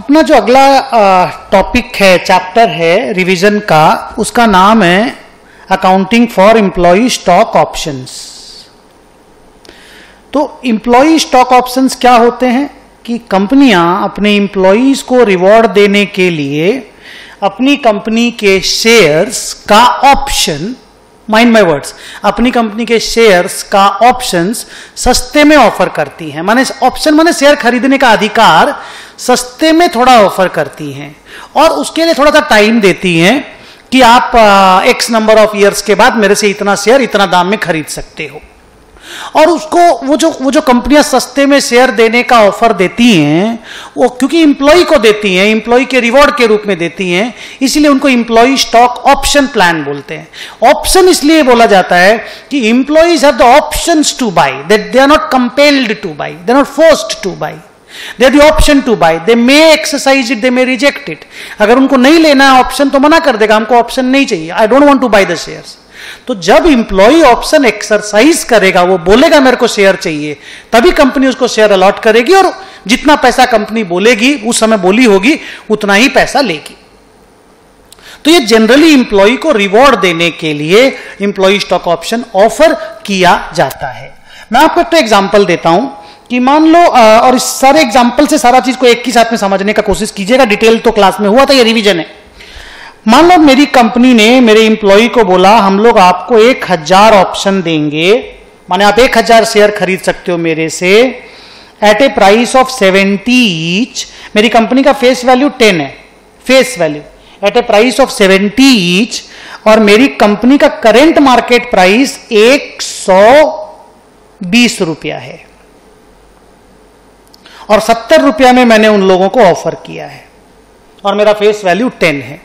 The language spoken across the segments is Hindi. अपना जो अगला टॉपिक है, चैप्टर है रिवीजन का, उसका नाम है accounting for employee stock options. तो एम्प्लॉई स्टॉक ऑप्शंस क्या होते हैं कि कंपनियां अपने एम्प्लॉयज को रिवॉर्ड देने के लिए अपनी कंपनी के शेयर्स का ऑप्शन, माइंड माई वर्ड्स, अपनी कंपनी के शेयर्स का ऑप्शंस सस्ते में ऑफर करती हैं। माने ऑप्शन माने शेयर खरीदने का अधिकार सस्ते में थोड़ा ऑफर करती हैं और उसके लिए थोड़ा सा टाइम देती हैं कि आप एक्स नंबर ऑफ ईयर्स के बाद मेरे से इतना शेयर इतना दाम में खरीद सकते हो। और उसको वो जो कंपनियां सस्ते में शेयर देने का ऑफर देती हैं, वो क्योंकि एम्प्लॉई को देती हैं, एम्प्लॉई के रिवॉर्ड के रूप में देती हैं, इसलिए उनको एम्प्लॉई स्टॉक ऑप्शन प्लान बोलते हैं। ऑप्शन इसलिए बोला जाता है कि employees have the options to buy, that they are not compelled to buy, they are not forced to buy, they have the option to buy, they may exercise it, they may reject it. अगर उनको नहीं लेना है ऑप्शन तो मना कर देगा, हमको ऑप्शन नहीं चाहिए, I don't want to buy the shares. तो जब इंप्लॉई ऑप्शन एक्सरसाइज करेगा, वो बोलेगा मेरे को शेयर चाहिए, तभी कंपनी उसको शेयर अलॉट करेगी और जितना पैसा कंपनी बोलेगी, उस समय बोली होगी, उतना ही पैसा लेगी। तो ये जनरली इंप्लॉई को रिवॉर्ड देने के लिए इंप्लॉई स्टॉक ऑप्शन ऑफर किया जाता है। मैं आपको एक एग्जांपल देता हूं कि मान लो, और इस सारे एग्जांपल से सारा चीज को एक ही साथ में समझने का कोशिश कीजिएगा, डिटेल तो क्लास में हुआ था, यह रिवीजन है। मान लो मेरी कंपनी ने मेरे एम्प्लॉय को बोला, हम लोग आपको 1000 ऑप्शन देंगे, माने आप 1000 शेयर खरीद सकते हो मेरे से at a price of 70 each. मेरी कंपनी का फेस वैल्यू 10 है, face value at a price of 70 each, और मेरी कंपनी का करेंट मार्केट प्राइस 120 रुपया है और 70 रुपया में मैंने उन लोगों को ऑफर किया है और मेरा फेस वैल्यू 10 है।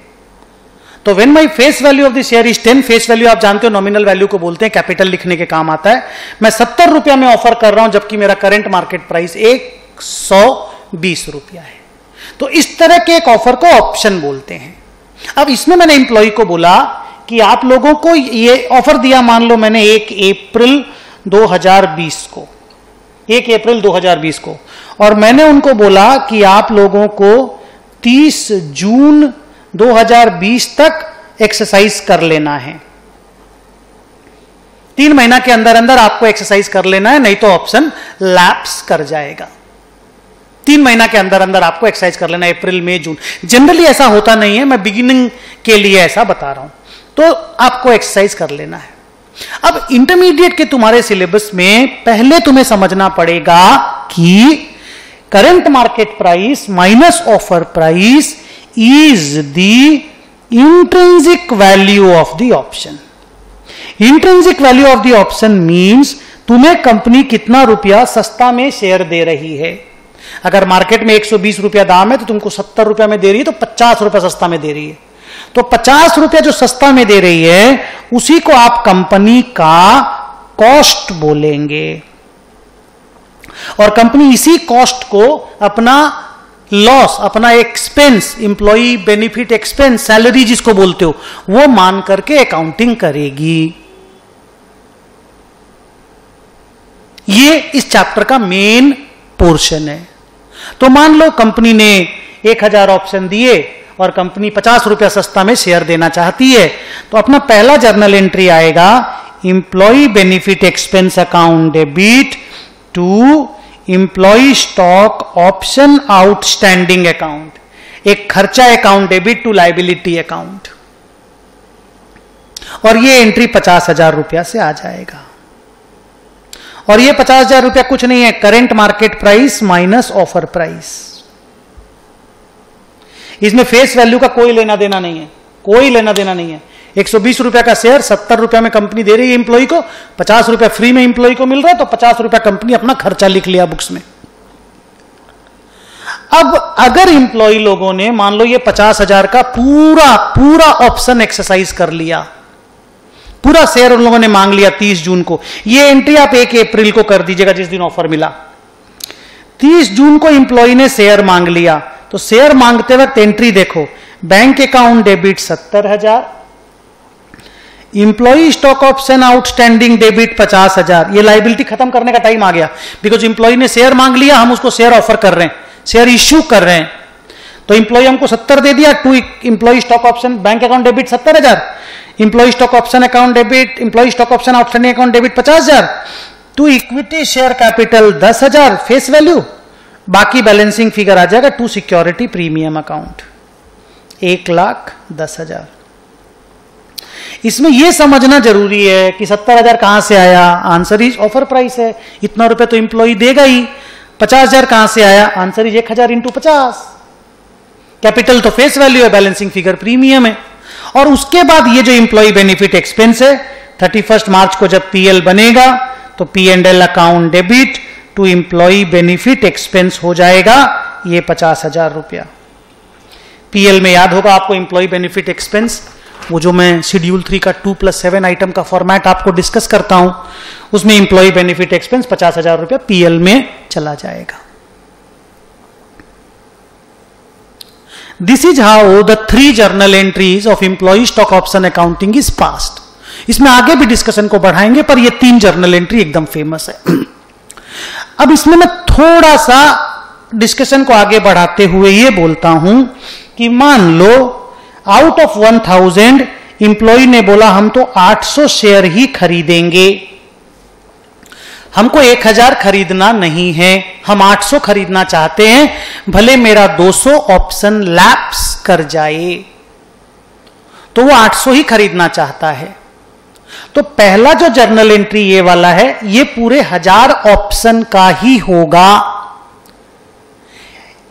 तो when my face value of the share is 10, face value आप जानते हो नॉमिनल वैल्यू को बोलते हैं, कैपिटल लिखने के काम आता है। मैं 70 रुपया में ऑफर कर रहा हूं जबकि मेरा करंट मार्केट प्राइस 120 रुपया है। तो इस तरह के एक ऑफर को ऑप्शन बोलते हैं। अब इसमें मैंने एम्प्लॉय को बोला कि आप लोगों को ये ऑफर दिया, मान लो मैंने 1 अप्रैल 2020 को, और मैंने उनको बोला कि आप लोगों को 30 जून 2020 तक एक्सरसाइज कर लेना है, 3 महीना के अंदर अंदर आपको एक्सरसाइज कर लेना है, नहीं तो ऑप्शन लैप्स कर जाएगा। 3 महीना के अंदर अंदर आपको एक्सरसाइज कर लेना है, अप्रैल मई जून। जनरली ऐसा होता नहीं है, मैं बिगिनिंग के लिए ऐसा बता रहा हूं। तो आपको एक्सरसाइज कर लेना है। अब इंटरमीडिएट के तुम्हारे सिलेबस में पहले तुम्हें समझना पड़ेगा कि current market price minus offer price is the intrinsic value of the option. Intrinsic value of the option means तुम्हें कंपनी कितना रुपया सस्ता में शेयर दे रही है। अगर मार्केट में 120 रुपया दाम है तो तुमको 70 रुपया में दे रही है, तो 50 रुपया सस्ता में दे रही है। तो 50 रुपया जो सस्ता में दे रही है उसी को आप कंपनी का कॉस्ट बोलेंगे, और कंपनी इसी कॉस्ट को अपना लॉस, अपना expense, employee benefit expense, salary जिसको बोलते हो, वो मान करके अकाउंटिंग करेगी। ये इस चैप्टर का मेन पोर्शन है। तो मान लो कंपनी ने 1000 ऑप्शन दिए और कंपनी 50 रुपया सस्ता में शेयर देना चाहती है, तो अपना पहला जर्नल एंट्री आएगा employee benefit expense account debit to employee stock option outstanding account, एक खर्चा account debit to liability account, और ये एंट्री 50,000 रुपया से आ जाएगा। और ये 50,000 रुपया कुछ नहीं है, current market price minus offer price. इसमें फेस वैल्यू का कोई लेना देना नहीं है, कोई लेना देना नहीं है। 120 रुपया का शेयर 70 रुपया में कंपनी दे रही है एम्प्लॉई को, 50 रुपया फ्री में एम्प्लॉई को मिल रहा है, तो 50 रुपया कंपनी अपना खर्चा लिख लिया बुक्स में। अब अगर एम्प्लॉई लोगों ने मान लो ये 50,000 का पूरा ऑप्शन एक्सरसाइज कर लिया, पूरा शेयर उन लोगों ने मांग लिया 30 जून को। ये एंट्री आप 1 अप्रैल को कर दीजिएगा, जिस दिन ऑफर मिला। 30 जून को एम्प्लॉई ने शेयर मांग लिया, तो शेयर मांगते वक्त एंट्री देखो, bank account debit 70,000, employee stock option outstanding debit 50,000। ये लाइबिलिटी खत्म करने का टाइम आ गया, बिकॉज एम्प्लॉई ने शेयर मांग लिया, हम उसको शेयर ऑफर कर रहे हैं, शेयर इश्यू कर रहे हैं। तो इंप्लॉई हमको 70 दे दिया, 2 employee stock option bank account debit 70,000, employee stock option account debit, employee stock option outstanding account debit 50,000, 2 equity share capital 10,000 face value, बाकी बैलेंसिंग फिगर आ जाएगा 2 सिक्योरिटी प्रीमियम अकाउंट 1,10,000। इसमें यह समझना जरूरी है कि 70,000 कहां से आया, आंसर इज ऑफर प्राइस है, इतना रुपए तो इंप्लॉई देगा ही। 50,000 कहां से आया, आंसर इज 1,000 × 50, कैपिटल तो फेस वैल्यू है, बैलेंसिंग फिगर प्रीमियम है। और उसके बाद ये जो इंप्लॉई बेनिफिट एक्सपेंस है 31 मार्च को जब पीएल बनेगा तो P&L account debit to employee benefit expense हो जाएगा ये 50,000 रुपया। पीएल में याद होगा आपको इंप्लॉई बेनिफिट एक्सपेंस, वो जो मैं शेड्यूल 3 का 2+7 आइटम का फॉर्मेट आपको डिस्कस करता हूं, उसमें इंप्लॉई बेनिफिट एक्सपेंस 50,000 रुपया पीएल में चला जाएगा। This is how the 3 journal entries of employee stock option accounting is passed. इसमें आगे भी डिस्कशन को बढ़ाएंगे पर ये 3 जर्नल एंट्री एकदम फेमस है। अब इसमें मैं थोड़ा सा डिस्कशन को आगे बढ़ाते हुए ये बोलता हूं कि मान लो आउट ऑफ 1,000 इंप्लॉई ने बोला हम तो 800 शेयर ही खरीदेंगे, हमको 1,000 खरीदना नहीं है, हम 800 खरीदना चाहते हैं, भले मेरा 200 ऑप्शन लैप्स कर जाए, तो वो 800 ही खरीदना चाहता है। तो पहला जो जर्नल एंट्री ये वाला है ये पूरे 1000 ऑप्शन का ही होगा।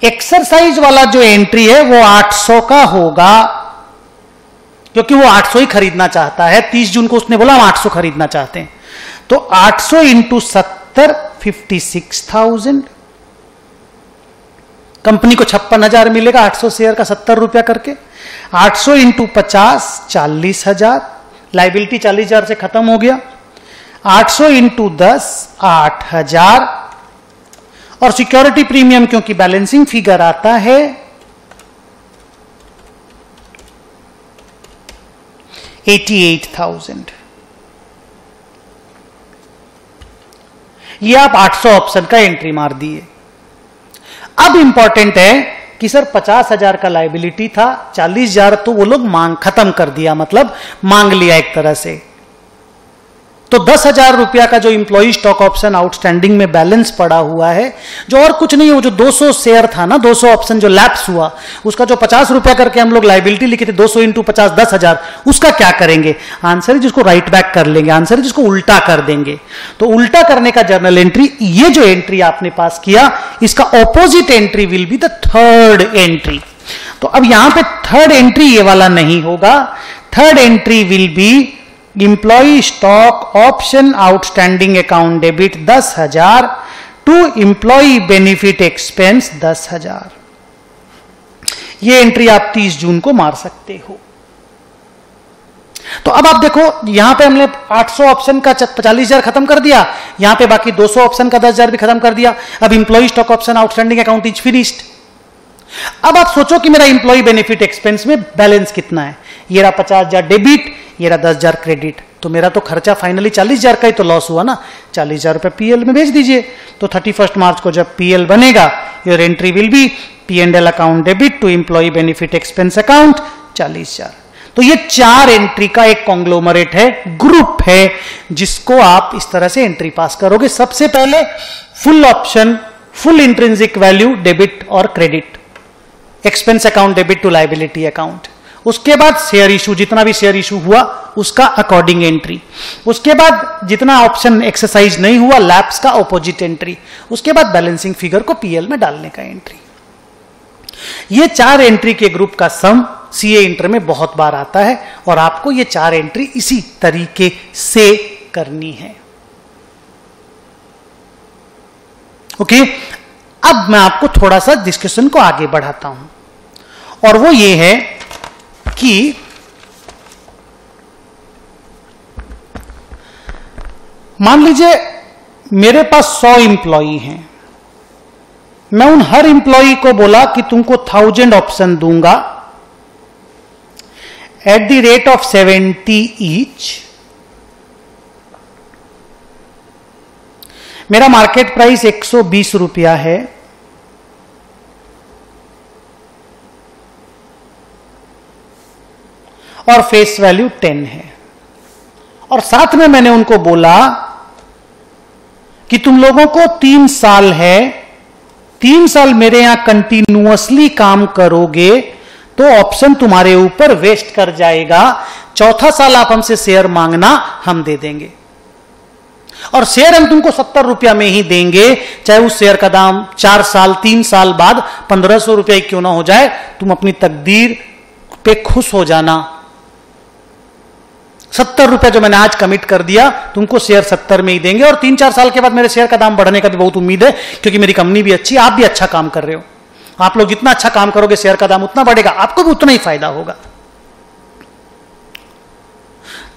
एक्सरसाइज वाला जो एंट्री है वो 800 का होगा क्योंकि वो 800 ही खरीदना चाहता है। 30 जून को उसने बोला हम 800 खरीदना चाहते हैं, तो 800 × 70 56,000, कंपनी को 56,000 मिलेगा 800 शेयर का 70 रुपया करके, 800 × 50 40,000, लाइबिलिटी 40,000 से खत्म हो गया, 800 × 10 8,000, और सिक्योरिटी प्रीमियम क्योंकि बैलेंसिंग फिगर आता है 88,000। ये आप 800 ऑप्शन का एंट्री मार दिए। अब इंपॉर्टेंट है कि सर 50,000 का लाइबिलिटी था, 40,000 तो वो लोग मांग खत्म कर दिया, मतलब मांग लिया एक तरह से, तो 10,000 रुपया का जो इंप्लॉई स्टॉक ऑप्शन आउटस्टैंडिंग में बैलेंस पड़ा हुआ है, जो और कुछ नहीं है, वो जो 200 शेयर था ना, 200 ऑप्शन जो लैप्स हुआ, उसका जो 50 रुपया करके हम लोग लाइबिलिटी लिखे थे 200 × 50 10,000, उसका क्या करेंगे, आंसर जिसको राइट बैक कर लेंगे, आंसर जिसको उल्टा कर देंगे। तो उल्टा करने का जर्नल एंट्री ये जो एंट्री आपने पास किया, इसका opposite entry will be the third entry. तो अब यहां पर थर्ड एंट्री ये वाला नहीं होगा, third entry will be Employee stock option outstanding account debit 10,000 to employee benefit expense 10,000। ये एंट्री आप 30 जून को मार सकते हो। तो अब आप देखो यहां पे हमने 800 ऑप्शन का 40,000 खत्म कर दिया, यहां पे बाकी 200 ऑप्शन का 10,000 भी खत्म कर दिया। अब employee stock option outstanding account is finished. अब आप सोचो कि मेरा इंप्लॉई बेनिफिट एक्सपेंस में बैलेंस कितना है, ये रहा 50,000 डेबिट, ये रहा 10,000 क्रेडिट, तो मेरा तो खर्चा फाइनली 40,000 का ही तो लॉस हुआ ना, 40,000 रुपये पीएल में भेज दीजिए। तो 31 मार्च को जब पीएल बनेगा your entry will be P&L account debit to employee benefit expense account 40,000। तो ये 4 एंट्री का एक कॉन्ग्लोमरेट है, ग्रुप है, जिसको आप इस तरह से एंट्री पास करोगे। सबसे पहले full option, full intrinsic value debit और credit, expense account debit to liability account, उसके बाद शेयर इशू, जितना भी शेयर इशू हुआ उसका अकॉर्डिंग एंट्री, उसके बाद जितना ऑप्शन एक्सरसाइज नहीं हुआ लैप्स का ऑपोजिट एंट्री, उसके बाद बैलेंसिंग फिगर को पीएल में डालने का एंट्री। ये 4 एंट्री के ग्रुप का सम सीए इंटर में बहुत बार आता है और आपको ये 4 एंट्री इसी तरीके से करनी है। ओके, अब मैं आपको थोड़ा सा डिस्कशन को आगे बढ़ाता हूं और वो ये है कि मान लीजिए मेरे पास 100 इंप्लॉई हैं, मैं उन हर इंप्लॉई को बोला कि तुमको 1000 ऑप्शन दूंगा at the rate of 70 each, मेरा मार्केट प्राइस 120 रुपया है, और फेस वैल्यू 10 है। और साथ में मैंने उनको बोला कि तुम लोगों को 3 साल है, 3 साल मेरे यहां कंटिन्यूअसली काम करोगे तो ऑप्शन तुम्हारे ऊपर वेस्ट कर जाएगा। 4था साल आप हमसे शेयर मांगना, हम दे देंगे और शेयर हम तुमको 70 रुपया में ही देंगे, चाहे उस शेयर का दाम 4 साल 3 साल बाद 1500 रुपया क्यों ना हो जाए। तुम अपनी तकदीर पे खुश हो जाना। 70 रुपया जो मैंने आज कमिट कर दिया, तुमको शेयर 70 में ही देंगे और 3-4 साल के बाद मेरे शेयर का दाम बढ़ने का भी बहुत उम्मीद है, क्योंकि मेरी कंपनी भी अच्छी है, आप भी अच्छा काम कर रहे हो। आप लोग जितना अच्छा काम करोगे शेयर का दाम उतना बढ़ेगा, आपको भी उतना ही फायदा होगा।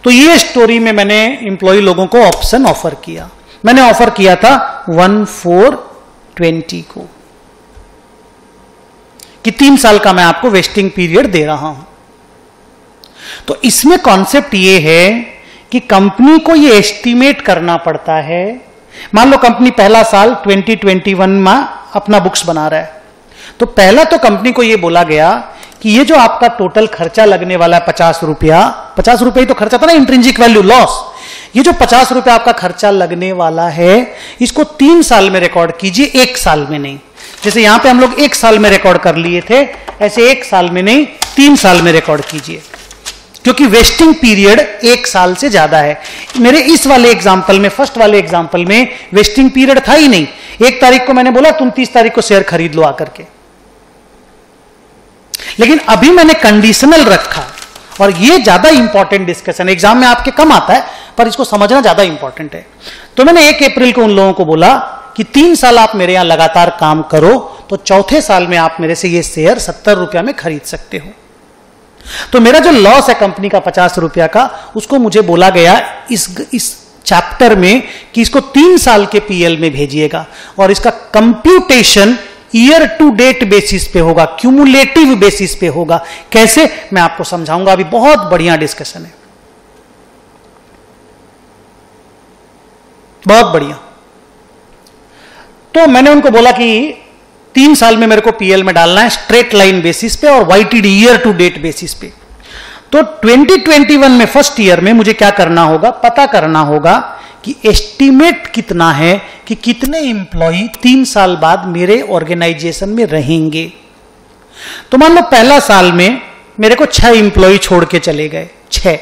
तो ये स्टोरी में मैंने इंप्लॉई लोगों को ऑप्शन ऑफर किया। मैंने ऑफर किया था 1420 को कि 3 साल का मैं आपको वेस्टिंग पीरियड दे रहा हूं। तो इसमें कॉन्सेप्ट ये है कि कंपनी को ये एस्टिमेट करना पड़ता है। मान लो कंपनी पहला साल 2021 में अपना बुक्स बना रहा है, तो पहला तो कंपनी को यह बोला गया कि ये जो आपका टोटल खर्चा लगने वाला है 50 रुपया, 50 रुपये ही तो खर्चा था ना, इंट्रिंसिक वैल्यू लॉस, ये जो 50 रुपया आपका खर्चा लगने वाला है इसको 3 साल में रिकॉर्ड कीजिए, 1 साल में नहीं। जैसे यहां पे हम लोग 1 साल में रिकॉर्ड कर लिए थे, ऐसे 1 साल में नहीं 3 साल में रिकॉर्ड कीजिए, क्योंकि वेस्टिंग पीरियड 1 साल से ज्यादा है। मेरे इस वाले एग्जाम्पल में, फर्स्ट वाले एग्जाम्पल में वेस्टिंग पीरियड था ही नहीं। 1 तारीख को मैंने बोला तुम 30 तारीख को शेयर खरीद लो आकर के, लेकिन अभी मैंने कंडीशनल रखा और यह ज्यादा इंपॉर्टेंट डिस्कशन एग्जाम में आपके कम आता है, पर इसको समझना ज्यादा इंपॉर्टेंट है। तो मैंने 1 अप्रैल को उन लोगों को बोला कि 3 साल आप मेरे यहां लगातार काम करो तो 4थे साल में आप मेरे से ये शेयर 70 रुपया में खरीद सकते हो। तो मेरा जो लॉस है कंपनी का 50 रुपया का, उसको मुझे बोला गया इस चैप्टर में कि इसको 3 साल के पीएल में भेजिएगा और इसका computation year to date basis पे होगा, क्यूमुलेटिव बेसिस पे होगा। कैसे मैं आपको समझाऊंगा, अभी बहुत बढ़िया डिस्कशन है, बहुत बढ़िया। तो मैंने उनको बोला कि 3 साल में मेरे को पीएल में डालना है स्ट्रेट लाइन बेसिस पे और YTD year to date basis पे। तो 2021 में फर्स्ट ईयर में मुझे क्या करना होगा, पता करना होगा कि एस्टिमेट कितना है कि कितने इंप्लॉई 3 साल बाद मेरे ऑर्गेनाइजेशन में रहेंगे। तो मान लो पहला साल में मेरे को 6 इंप्लॉई छोड़ के चले गए, 6,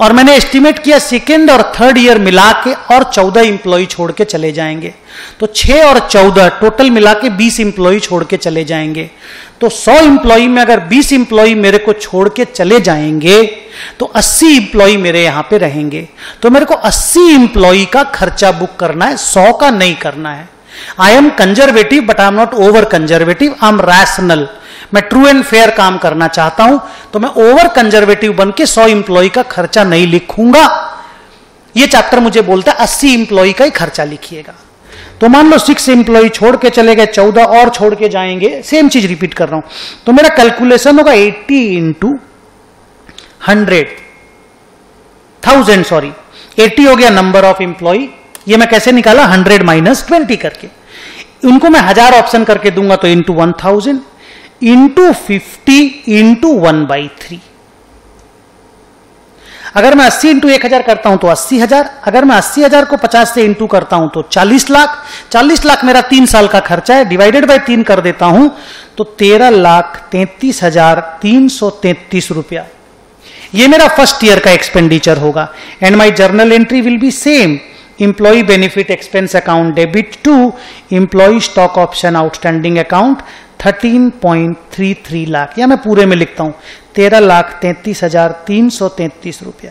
और मैंने एस्टिमेट किया सेकेंड और थर्ड ईयर मिला के और 14 इंप्लॉई छोड़ के चले जाएंगे। तो 6 और 14 टोटल मिला के 20 इंप्लॉई छोड़ के चले जाएंगे। तो 100 इंप्लॉई में अगर 20 इंप्लॉई मेरे को छोड़ के चले जाएंगे तो 80 इंप्लॉई मेरे यहां पे रहेंगे। तो मेरे को 80 इंप्लॉई का खर्चा बुक करना है, 100 का नहीं करना है। I am conservative but I am not over conservative, I am rational. मैं ट्रू एंड फेयर काम करना चाहता हूं, तो मैं ओवर कंजर्वेटिव बन के 100 इंप्लॉई का खर्चा नहीं लिखूंगा। यह चैप्टर मुझे बोलता है 80 इंप्लॉई का ही खर्चा लिखिएगा। तो मान लो 6 इंप्लॉई छोड़ के चले गए, 14 और छोड़ के जाएंगे, सेम चीज रिपीट कर रहा हूं। तो मेरा कैलकुलेशन होगा 80 हो गया नंबर ऑफ इंप्लॉई। ये मैं कैसे निकाला, 100 माइनस 20 करके। उनको मैं 1000 ऑप्शन करके दूंगा तो इंटू 1000 इंटू 50 इंटू 1/3। अगर मैं 80 इंटू 1000 करता हूं तो 80000, अगर मैं 80000 को 50 से इंटू करता हूं तो 40 लाख, 40 लाख मेरा 3 साल का खर्चा है, डिवाइडेड बाय 3 कर देता हूं तो 13,33,333 रुपया। यह मेरा फर्स्ट ईयर का एक्सपेंडिचर होगा। And my journal entry will be same, Employee benefit expense account debit to employee stock option outstanding account 13.33 lakh, या मैं पूरे में लिखता हूं 13,33,333 रुपया।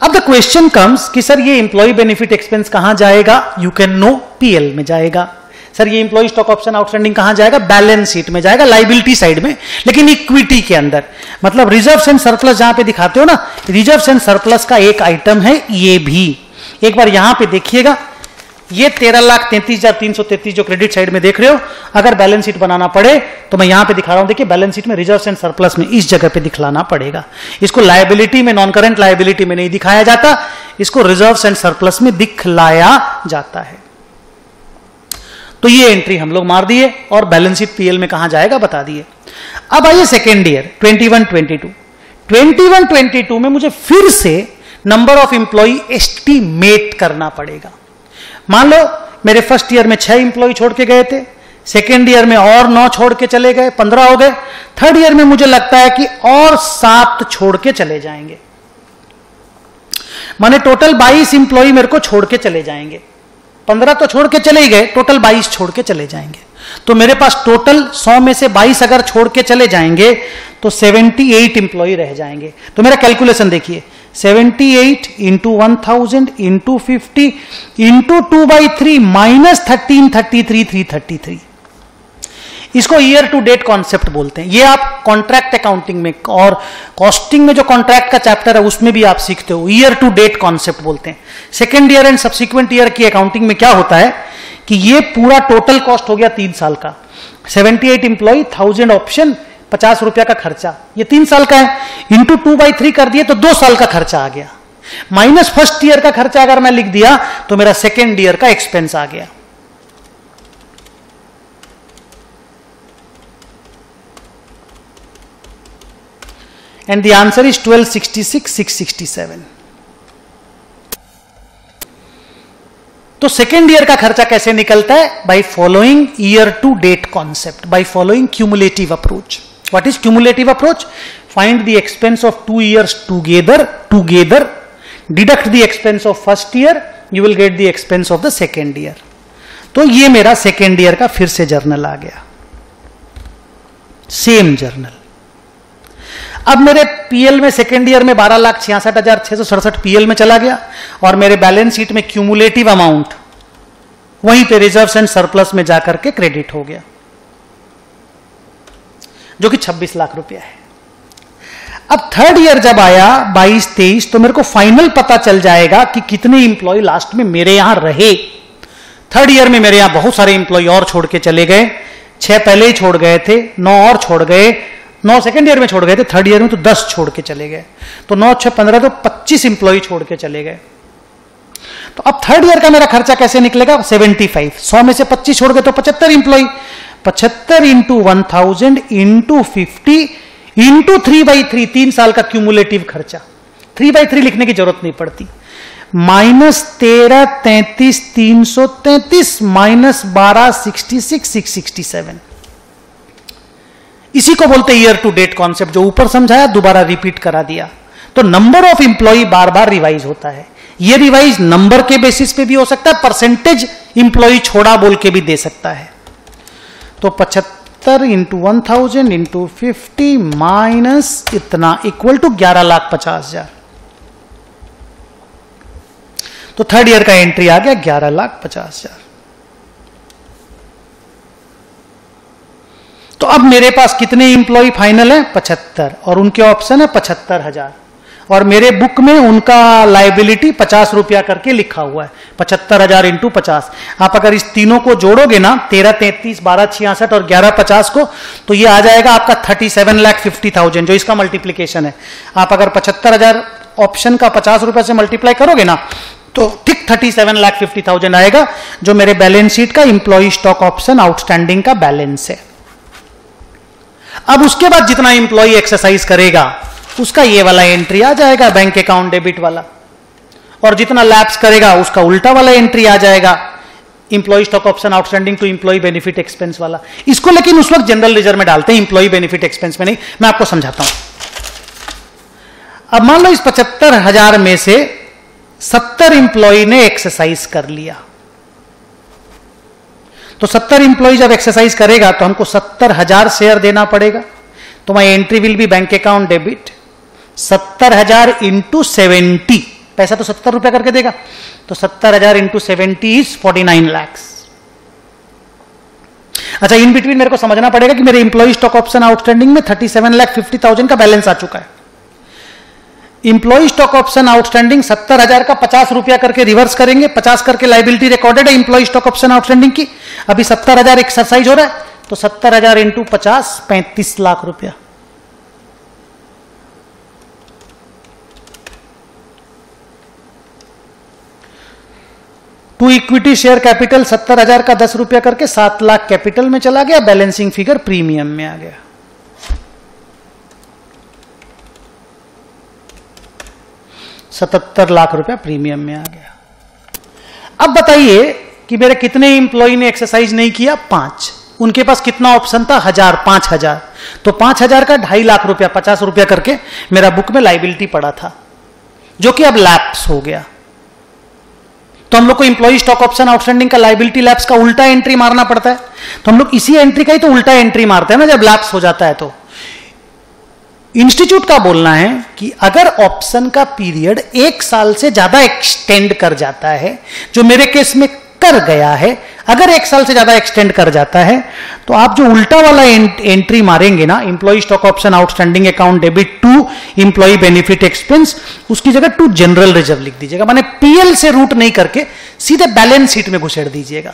अब द क्वेश्चन कम्स कि सर ये एम्प्लॉय बेनिफिट एक्सपेंस कहां जाएगा? यू कैन नो, पीएल में जाएगा। सर ये इंप्लॉय स्टॉक ऑप्शन आउटस्टैंडिंग कहां जाएगा? बैलेंस शीट में जाएगा, लाइबिलिटी साइड में, लेकिन इक्विटी के अंदर, मतलब रिजर्व्स एंड सरप्लस जहां पे दिखाते हो ना, रिजर्व्स एंड सरप्लस का एक आइटम है ये भी। एक बार यहां पे देखिएगा, ये 13,33,333 जो क्रेडिट साइड में देख रहे हो, अगर बैलेंस शीट बनाना पड़े तो मैं यहां पे दिखा रहा हूं। देखिए बैलेंस शीट में रिजर्व्स एंड सरप्लस में इस जगह पे दिखलाना पड़ेगा। इसको लायबिलिटी में, नॉन करंट लायबिलिटी में नहीं दिखाया जाता, इसको रिजर्व्स एंड सरप्लस में दिखलाया जाता है। तो ये एंट्री हम लोग मार दिए और बैलेंस शीट पीएल में कहां जाएगा बता दिए। अब आइए सेकेंड ईयर 21-22 में मुझे फिर से नंबर ऑफ इंप्लॉई एस्टीमेट करना पड़ेगा। मान लो मेरे फर्स्ट ईयर में 6 इंप्लॉई छोड़ के गए थे, सेकेंड ईयर में और 9 छोड़ के चले गए, 15 हो गए, थर्ड ईयर में मुझे लगता है कि और 7 छोड़ के चले जाएंगे, माने टोटल 22 इंप्लॉई मेरे को छोड़ के चले जाएंगे। 15 तो छोड़ के चले ही गए, टोटल 22 छोड़ के चले जाएंगे। तो मेरे पास टोटल 100 में से 22 अगर छोड़ के चले जाएंगे तो 78 इंप्लॉई रह जाएंगे। तो मेरा कैलकुलेशन देखिए, 78 इंटू 1000 इंटू 50 इंटू 2/3 माइनस 13,33,333। इसको ईयर टू डेट कॉन्सेप्ट बोलते हैं। ये आप कॉन्ट्रैक्ट अकाउंटिंग में और कॉस्टिंग में जो कॉन्ट्रैक्ट का चैप्टर है उसमें भी आप सीखते हो, ईयर टू डेट कॉन्सेप्ट बोलते हैं। Second year and subsequent year की अकाउंटिंग में क्या होता है कि ये पूरा टोटल कॉस्ट हो गया 3 साल का, 78 एम्प्लॉई, 1000 ऑप्शन, 50 रुपया का खर्चा, ये 3 साल का है, इंटू 2/3 कर दिए तो 2 साल का खर्चा आ गया, माइनस फर्स्ट ईयर का खर्चा अगर मैं लिख दिया तो मेरा सेकेंड ईयर का एक्सपेंस आ गया। And the answer is 12,66,667। तो सेकेंड ईयर का खर्चा कैसे निकलता है? By following year to date concept, by following cumulative approach. What is cumulative approach? Find the expense of 2 years together, deduct the expense of first year, you will get the expense of the second year. तो ये मेरा सेकेंड ईयर का फिर से जर्नल आ गया, सेम जर्नल। अब मेरे पीएल में सेकेंड ईयर में 12,66,667 पीएल में चला गया और मेरे बैलेंस शीट में क्यूमुलेटिव अमाउंट वहीं पे रिजर्व्स एंड सरप्लस में जाकर के क्रेडिट हो गया, जो कि 26 लाख रुपया है। अब थर्ड ईयर जब आया 22-23 तो मेरे को फाइनल पता चल जाएगा कि कितने इंप्लॉय लास्ट में मेरे यहां रहे। थर्ड ईयर में मेरे यहां बहुत सारे इंप्लॉय और छोड़ के चले गए, 6 पहले ही छोड़ गए थे, 9 और छोड़ गए, 9 सेकेंड ईयर में छोड़ गए थे, थर्ड ईयर में तो 10 छोड़ के चले गए, तो 9×6=15 तो 25 इंप्लॉई छोड़ के चले गए। तो अब थर्ड ईयर का मेरा खर्चा कैसे निकलेगा? 75, 100 में से 25 छोड़ गए तो 75 इंप्लॉई, 75 इंटू 1000 इंटू 50 इंटू 3/3, 3 साल का क्यूमुलेटिव खर्चा। 3/3 लिखने की जरूरत नहीं पड़ती, माइनस 13,33,333 माइनस 12,66,667। इसी को बोलते ईयर टू डेट कॉन्सेप्ट, जो ऊपर समझाया दोबारा रिपीट करा दिया। तो नंबर ऑफ इंप्लॉई बार बार रिवाइज होता है, ये रिवाइज नंबर के बेसिस पे भी हो सकता है, परसेंटेज इंप्लॉई छोड़ा बोल के भी दे सकता है। तो 75 इंटू 1000 इंटू 50 माइनस इतना इक्वल टू 11,50,000। तो थर्ड ईयर का एंट्री आ गया 11,50,000। तो अब मेरे पास कितने इंप्लॉई फाइनल है? 75, और उनके ऑप्शन है 75,000, और मेरे बुक में उनका लाइबिलिटी 50 रुपया करके लिखा हुआ है। 75,000 इंटू 50, आप अगर इस तीनों को जोड़ोगे ना, 13,33, 12,66 और 11,50 को, तो ये आ जाएगा आपका 37,50,000, जो इसका मल्टीप्लीकेशन है। आप अगर 75,000 ऑप्शन का 50 रुपये से मल्टीप्लाई करोगे ना तो ठीक 37,50,000 आएगा, जो मेरे बैलेंस शीट का इंप्लॉई स्टॉक ऑप्शन आउटस्टैंडिंग का बैलेंस है। अब उसके बाद जितना इंप्लॉई एक्सरसाइज करेगा उसका ये वाला एंट्री आ जाएगा, बैंक अकाउंट डेबिट वाला, और जितना लैप्स करेगा उसका उल्टा वाला एंट्री आ जाएगा, employee stock option outstanding to employee benefit expense वाला। इसको लेकिन उस वक्त जनरल लेजर में डालते हैं, इंप्लॉई बेनिफिट एक्सपेंस में नहीं। मैं आपको समझाता हूं। अब मान लो इस 75,000 में से 70 इंप्लॉई ने एक्सरसाइज कर लिया, तो 70 इंप्लॉई जब एक्सरसाइज करेगा तो हमको 70,000 शेयर देना पड़ेगा। तो my entry will be bank account debit 70,000 into 70, पैसा तो 70 रुपया करके देगा, तो 70,000 इंटू 70 इज 49 लाख। अच्छा, इन बिटवीन मेरे को समझना पड़ेगा कि मेरे इंप्लॉई स्टॉक ऑप्शन आउटस्टैंडिंग में 37,50,000 का बैलेंस आ चुका है। इंप्लॉई स्टॉक ऑप्शन आउटस्टैंडिंग 70,000 का 50 रुपया करके रिवर्स करेंगे, 50 करके लाइबिलिटी रिकॉर्डेड है इंप्लॉई स्टॉक ऑप्शन आउटस्टैंडिंग की। अभी 70,000 एक्सरसाइज हो रहा है, तो 70,000 इंटू 50 35 लाख रुपया। टू इक्विटी शेयर कैपिटल 70,000 का 10 रुपया करके 7 लाख कैपिटल में चला गया, बैलेंसिंग फिगर प्रीमियम में आ गया। ₹77 लाख प्रीमियम में आ गया। अब बताइए कि मेरे कितने इंप्लॉई ने एक्सरसाइज नहीं किया? 5। उनके पास कितना ऑप्शन था? 1000, 5000। तो 5000 का 2.5 लाख रुपया 50 रुपया करके मेरा बुक में लाइबिलिटी पड़ा था, जो कि अब लैप्स हो गया। तो हम लोग को इंप्लॉई स्टॉक ऑप्शन आउटस्टैंडिंग का लाइबिलिटी लैप्स का उल्टा एंट्री मारना पड़ता है। तो हम लोग इसी एंट्री का ही तो उल्टा एंट्री मारते हैं ना, जब लैप्स हो जाता है। तो इंस्टीट्यूट का बोलना है कि अगर ऑप्शन का पीरियड 1 साल से ज्यादा एक्सटेंड कर जाता है, जो मेरे केस में कर गया है, अगर 1 साल से ज्यादा एक्सटेंड कर जाता है, तो आप जो उल्टा वाला एंट्री मारेंगे ना, employee stock option outstanding account debit to employee benefit expense, उसकी जगह टू जनरल रिजर्व लिख दीजिएगा। माने पीएल से रूट नहीं करके सीधे बैलेंस शीट में घुसेड़ दीजिएगा,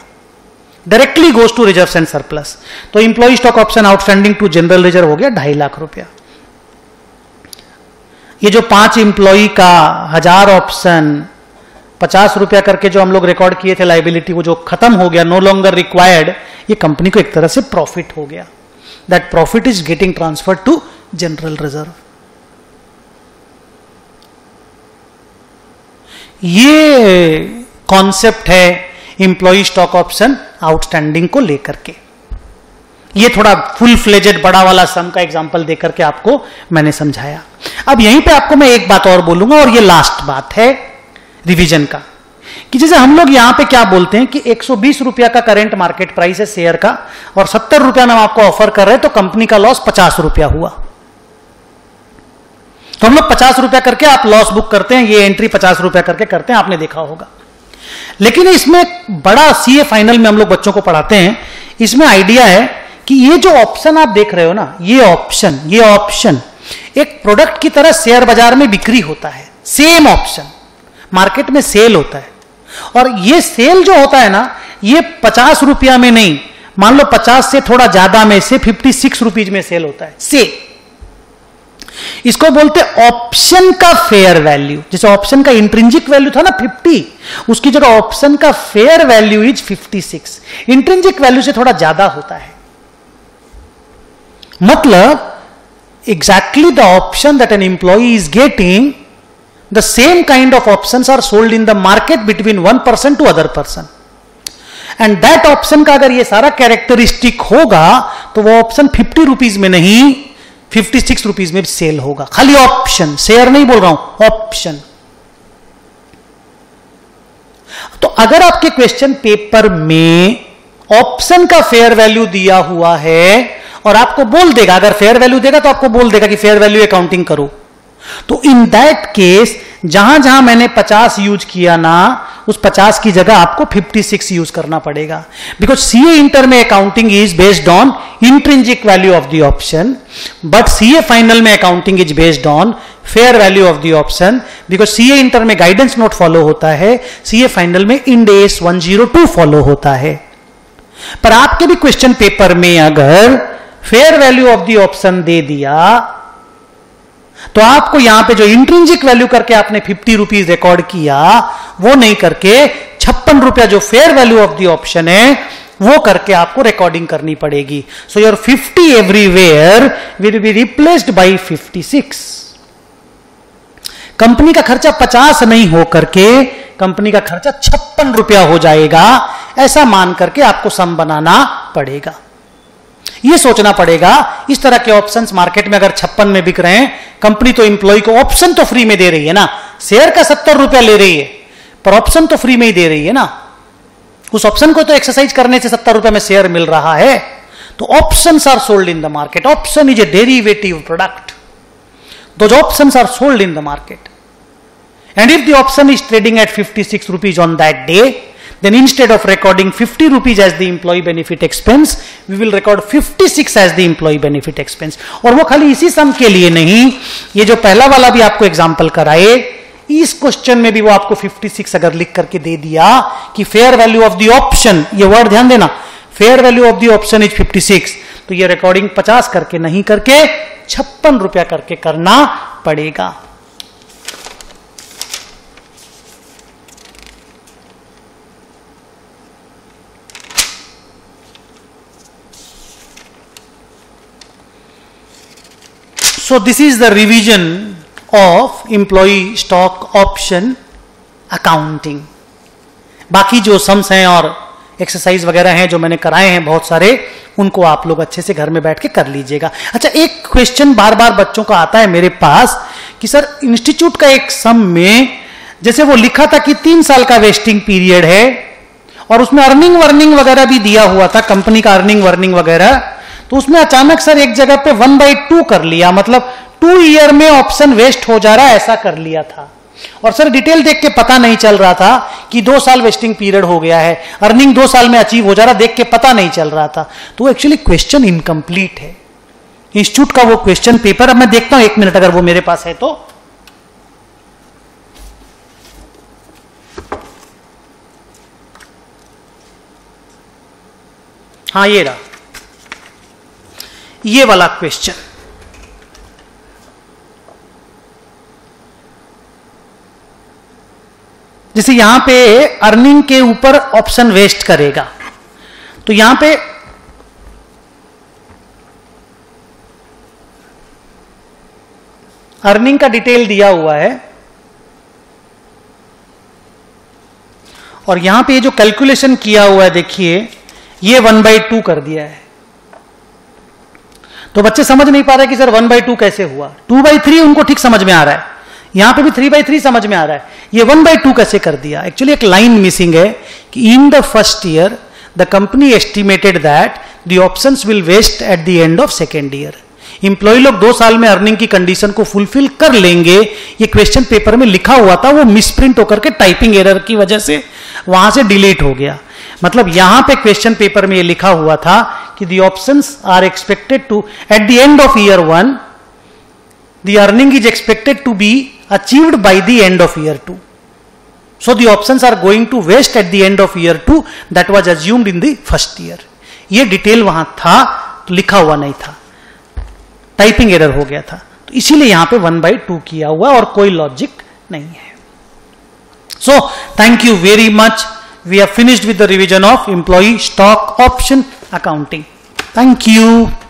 directly goes to reserve and surplus. तो employee stock option outstanding to general reserve हो गया ₹2.5 लाख। ये जो 5 इंप्लॉई का 1000 ऑप्शन 50 रुपया करके जो हम लोग रिकॉर्ड किए थे लाइबिलिटी, वो जो खत्म हो गया, नो लॉन्गर रिक्वायर्ड, ये कंपनी को एक तरह से प्रॉफिट हो गया। That profit is getting transfer to general reserve. ये कॉन्सेप्ट है इंप्लॉई स्टॉक ऑप्शन आउटस्टैंडिंग को लेकर के। ये थोड़ा फुल फ्लेजेड बड़ा वाला सम का एग्जांपल देकर के आपको मैंने समझाया। अब यहीं पे आपको मैं एक बात और बोलूंगा, और ये लास्ट बात है रिवीजन का, कि जैसे हम लोग यहां पे क्या बोलते हैं कि 120 रुपया का करेंट मार्केट प्राइस है शेयर का, और 70 रुपया हम आपको ऑफर कर रहे हैं, तो कंपनी का लॉस 50 रुपया हुआ। तो हम लोग 50 रुपया करके आप लॉस बुक करते हैं, ये एंट्री 50 रुपया करके करते हैं, आपने देखा होगा। लेकिन इसमें बड़ा सीए फाइनल में हम लोग बच्चों को पढ़ाते हैं, इसमें आइडिया है कि ये जो ऑप्शन आप देख रहे हो ना, ये ऑप्शन एक प्रोडक्ट की तरह शेयर बाजार में बिक्री होता है। सेम ऑप्शन मार्केट में सेल होता है, और ये सेल जो होता है ना, ये 50 रुपया में नहीं, मान लो 50 से थोड़ा ज्यादा में से 56 रुपीज में सेल होता है। से इसको बोलते ऑप्शन का फेयर वैल्यू। जैसे ऑप्शन का इंट्रिंजिक वैल्यू था ना 50, उसकी जगह ऑप्शन का fair value is 56। Intrinsic value से थोड़ा ज्यादा होता है। मतलब exactly the option that an employee is getting, the same kind of options are sold in the market between one person to other person, and that option का अगर ये सारा characteristic होगा तो वो option 50 रुपीज में नहीं 56 रुपीज में सेल होगा। खाली ऑप्शन, शेयर नहीं बोल रहा हूं, ऑप्शन। तो अगर आपके क्वेश्चन पेपर में ऑप्शन का फेयर वैल्यू दिया हुआ है, और आपको बोल देगा, अगर फेयर वैल्यू देगा तो आपको बोल देगा कि फेयर वैल्यू अकाउंटिंग करो, तो इन दैट केस जहां जहां मैंने 50 यूज किया ना, उस 50 की जगह आपको 56 यूज करना पड़ेगा। बिकॉज सीए इंटर में accounting is based on intrinsic value of the option, but CA final में accounting is based on fair value of the option. Because CA inter में गाइडेंस नोट फॉलो होता है, सीए फाइनल में इंड एस 102 फॉलो होता है। पर आपके भी क्वेश्चन पेपर में अगर fair value of the option दे दिया, तो आपको यहां पे जो इंट्रिंजिक वैल्यू करके आपने 50 रुपीज रिकॉर्ड किया, वो नहीं करके 56 रुपया जो fair value of the option है वो करके आपको रिकॉर्डिंग करनी पड़ेगी। So your 50 everywhere will be replaced by 56। Company का खर्चा 50 नहीं हो करके कंपनी का खर्चा 56 रुपया हो जाएगा, ऐसा मान करके आपको सम बनाना पड़ेगा। ये सोचना पड़ेगा, इस तरह के ऑप्शंस मार्केट में अगर 56 में बिक रहे हैं, कंपनी तो एम्प्लॉई को ऑप्शन तो फ्री में दे रही है ना, शेयर का 70 रुपया ले रही है, पर ऑप्शन तो फ्री में ही दे रही है ना, उस ऑप्शन को तो एक्सरसाइज करने से 70 रुपया में शेयर मिल रहा है। तो options are sold in the market, option is a derivative product, those options are sold in the market, and if the option is trading at 56 rupees on that day, then instead of recording 50 rupees as the employee benefit expense, we will record 56 as the employee benefit expense। और वो खाली इसी सम के लिए नहीं, ये जो पहला वाला भी आपको एग्जाम्पल कराए, इस क्वेश्चन में भी वो आपको 56 अगर लिख करके दे दिया कि fair value of the option, ये वर्ड ध्यान देना, fair value of the option is 56, तो ये रिकॉर्डिंग 50 करके नहीं करके 56 रुपया करके करना पड़ेगा। So this is the revision of employee stock option accounting. बाकी जो सम्स हैं और एक्सरसाइज वगैरह हैं जो मैंने कराए हैं बहुत सारे, उनको आप लोग अच्छे से घर में बैठ के कर लीजिएगा. अच्छा, एक क्वेश्चन बार बार बच्चों का आता है मेरे पास कि सर इंस्टीट्यूट का एक सम में जैसे वो लिखा था कि 3 साल का वेस्टिंग पीरियड है और उसमें अर्निंग वर्निंग वगैरह भी दिया हुआ था, कंपनी का अर्निंग वर्निंग वगैरह, तो उसमें अचानक सर एक जगह पे 1/2 कर लिया, मतलब 2 ईयर में ऑप्शन वेस्ट हो जा रहा है ऐसा कर लिया था. और सर डिटेल देख के पता नहीं चल रहा था कि 2 साल वेस्टिंग पीरियड हो गया है, अर्निंग 2 साल में अचीव हो जा रहा, देख के पता नहीं चल रहा था. तो एक्चुअली क्वेश्चन इनकम्प्लीट है, इंस्टीट्यूट का वो क्वेश्चन पेपर. अब मैं देखता हूं 1 मिनट अगर वो मेरे पास है तो. हाँ, ये रहा, ये वाला क्वेश्चन. जैसे यहां पे अर्निंग के ऊपर ऑप्शन वेस्ट करेगा, तो यहां पे अर्निंग का डिटेल दिया हुआ है और यहां पे जो कैलकुलेशन किया हुआ है देखिए ये 1/2 कर दिया है. तो बच्चे समझ नहीं पा रहे कि सर 1/2 कैसे हुआ. 2/3 उनको ठीक समझ में आ रहा है, यहां पे भी 3/3 समझ में आ रहा है, ये 1/2 कैसे कर दिया. एक्चुअली एक लाइन मिसिंग है कि in the first year the company estimated that the options will vest at the end of second year. Employee लोग 2 साल में अर्निंग की कंडीशन को फुलफिल कर लेंगे, ये क्वेश्चन पेपर में लिखा हुआ था, वो मिसप्रिंट होकर के टाइपिंग एरर की वजह से वहां से डिलीट हो गया. मतलब यहां पे क्वेश्चन पेपर में ये लिखा हुआ था कि the options are expected to at the end of year 1 the earning is expected to be achieved by the end of year 2, so the options are going to vest at the end of year 2 that was assumed in the first year. ये डिटेल वहां था, तो लिखा हुआ नहीं था, टाइपिंग एरर हो गया था, तो इसीलिए यहां पे 1/2 किया हुआ और कोई लॉजिक नहीं है. So thank you very much. We are finished with the revision of employee stock option accounting. Thank you.